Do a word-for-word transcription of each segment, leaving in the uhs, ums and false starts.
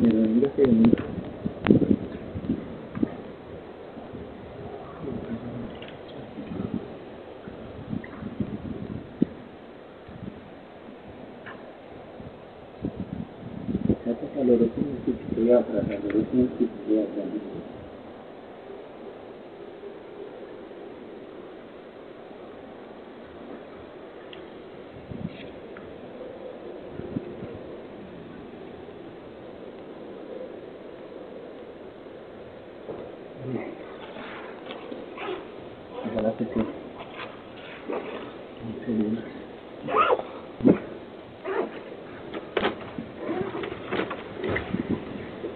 primero, mira que bonito. Hace calor, es un poquito de atrás, calor, es un poquito de atrás. Ojalá que sí. Muy bien. Ay,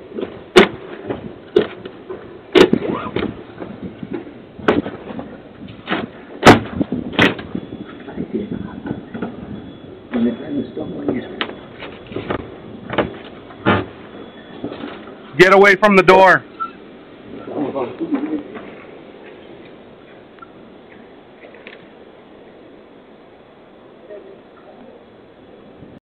qué no me traen el estómago. Get away from the door. Thank you.